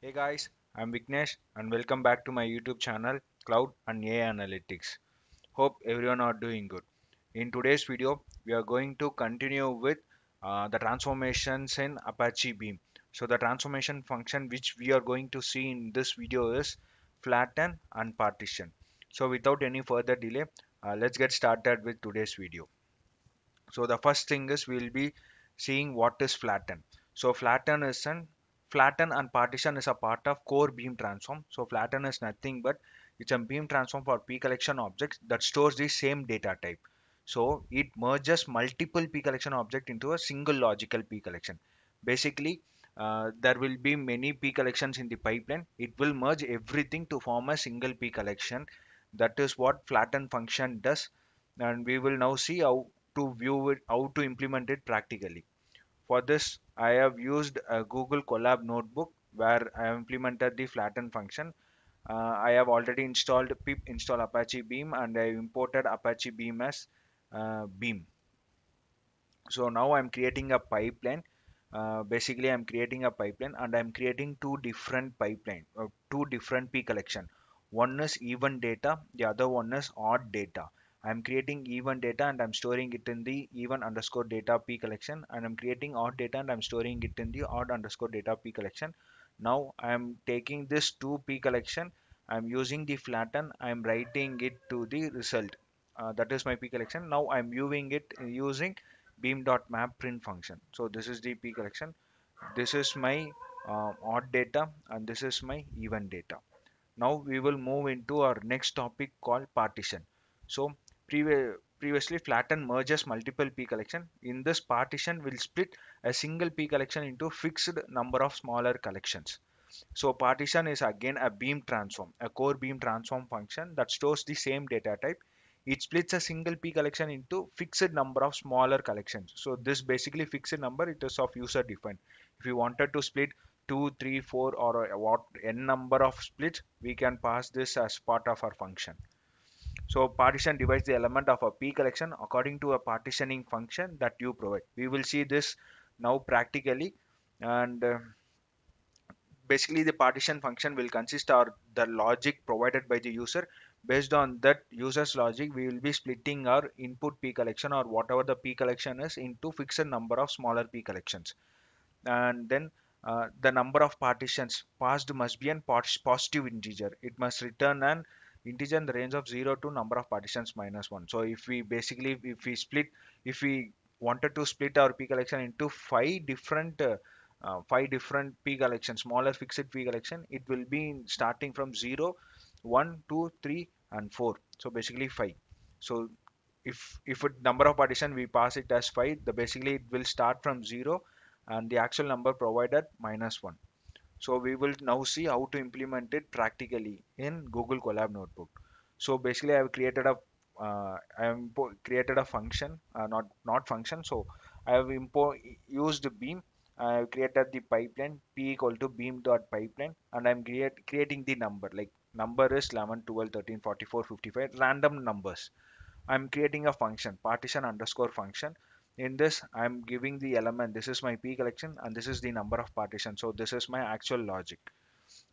Hey guys, I'm Viknesh and welcome back to my YouTube channel Cloud and AI Analytics. Hope everyone are doing good. In today's video, we are going to continue with the transformations in Apache Beam. So the transformation function which we are going to see in this video is Flatten and Partition. So without any further delay, let's get started with today's video. So the first thing is we will be seeing what is Flatten. So Flatten and Partition is a part of core beam transform. So Flatten is nothing but it's a beam transform for PCollection objects that stores the same data type. So it merges multiple PCollection objects into a single logical PCollection. Basically, there will be many PCollections in the pipeline. It will merge everything to form a single PCollection. That is what Flatten function does. And we will now see how to view it, how to implement it practically. For this, I have used a Google Colab notebook where I have implemented the Flatten function. I have already installed pip install Apache Beam and I have imported Apache Beam as Beam. So now I am creating a pipeline. Basically, I am creating a pipeline and I am creating two different pipelines, two different PCollection. One is even data, the other one is odd data. I'm creating even data and I'm storing it in the even underscore data PCollection, and I'm creating odd data and I'm storing it in the odd underscore data PCollection. Now I'm taking this two PCollection, I'm using the Flatten, I'm writing it to the result. That is my PCollection. Now I'm viewing it using beam.map print function. So this is the PCollection. This is my odd data and this is my even data. Now we will move into our next topic called Partition. So previously Flatten merges multiple PCollection. In this, Partition will split a single PCollection into fixed number of smaller collections. So Partition is again a beam transform, a core beam transform function that stores the same data type. It splits a single PCollection into fixed number of smaller collections. So this basically fixed number, it is of user defined. If you wanted to split 2, 3, 4 or what n number of splits, we can pass this as part of our function. So Partition divides the element of a PCollection according to a partitioning function that you provide. We will see this now practically, and basically the Partition function will consist of the logic provided by the user. Based on that user's logic, we will be splitting our input PCollection or whatever the PCollection is into fixed number of smaller PCollections. And then the number of partitions passed must be a positive integer. It must return an integer in the range of 0 to number of partitions minus 1. So if we wanted to split our PCollection into five different PCollections, smaller fixed PCollection, it will be starting from 0, 1, 2, 3 and 4. So basically 5. So if it number of partition we pass it as 5, the basically it will start from 0 and the actual number provided minus 1. So we will now see how to implement it practically in Google Colab notebook. So basically I have created a function, I have used beam. I have created the pipeline p equal to beam.pipeline, and I'm creating the number, like number is 11, 12, 13, 44, 55, random numbers. I'm creating a function, partition underscore function. In this, I'm giving the element, this is my PCollection and this is the number of partitions. So this is my actual logic.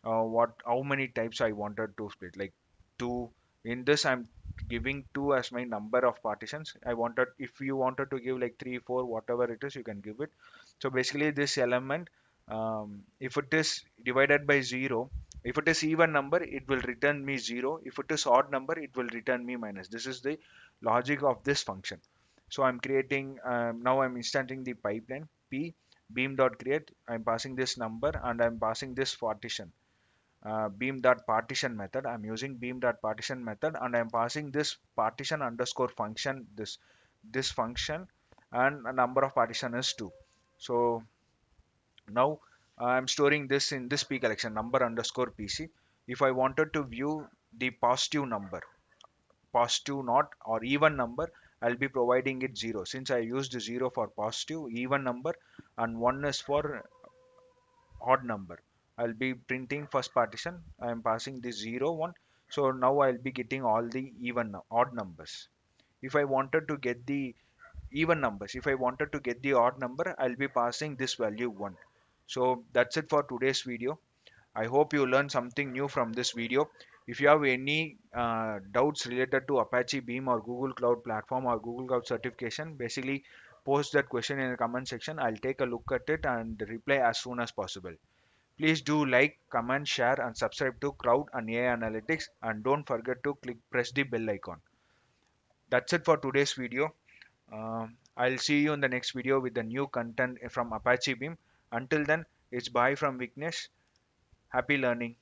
How many types I wanted to split, like 2. In this, I'm giving 2 as my number of partitions. If you wanted to give like 3, 4, whatever it is, you can give it. So basically this element, if it is divided by 0, if it is even number, it will return me 0. If it is odd number, it will return me minus. This is the logic of this function. So I'm creating, now I'm instanting the pipeline p beam.create. I'm passing this number and I'm passing this partition, beam.partition method. I'm using beam.partition method and I'm passing this partition underscore function, this function, and a number of partition is 2. So now I'm storing this in this PCollection, number underscore pc. If I wanted to view the positive number, positive not or even number, I'll be providing it 0, since I used 0 for positive, even number, and 1 is for odd number. I'll be printing first partition. I am passing the 0, 1. So now I'll be getting all the odd numbers. If I wanted to get the even numbers, if I wanted to get the odd number, I'll be passing this value 1. So that's it for today's video. I hope you learned something new from this video. If you have any doubts related to Apache Beam or Google Cloud Platform or Google Cloud certification, basically post that question in the comment section. I'll take a look at it and reply as soon as possible. Please do like, comment, share and subscribe to Cloud and AI Analytics, and don't forget to press the bell icon. That's it for today's video. I'll see you in the next video with the new content from Apache Beam. Until then, it's bye from Viknesh. Happy learning.